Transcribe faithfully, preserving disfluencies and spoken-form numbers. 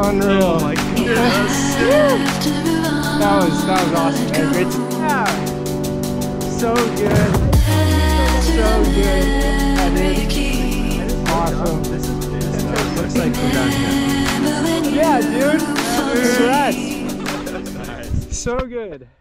Unreal. Like, dude, that was sick. That was, that was awesome. It's, yeah. So good. So good. That is awesome. This is it looks like we're done here. Yeah, dude. Congrats. So good.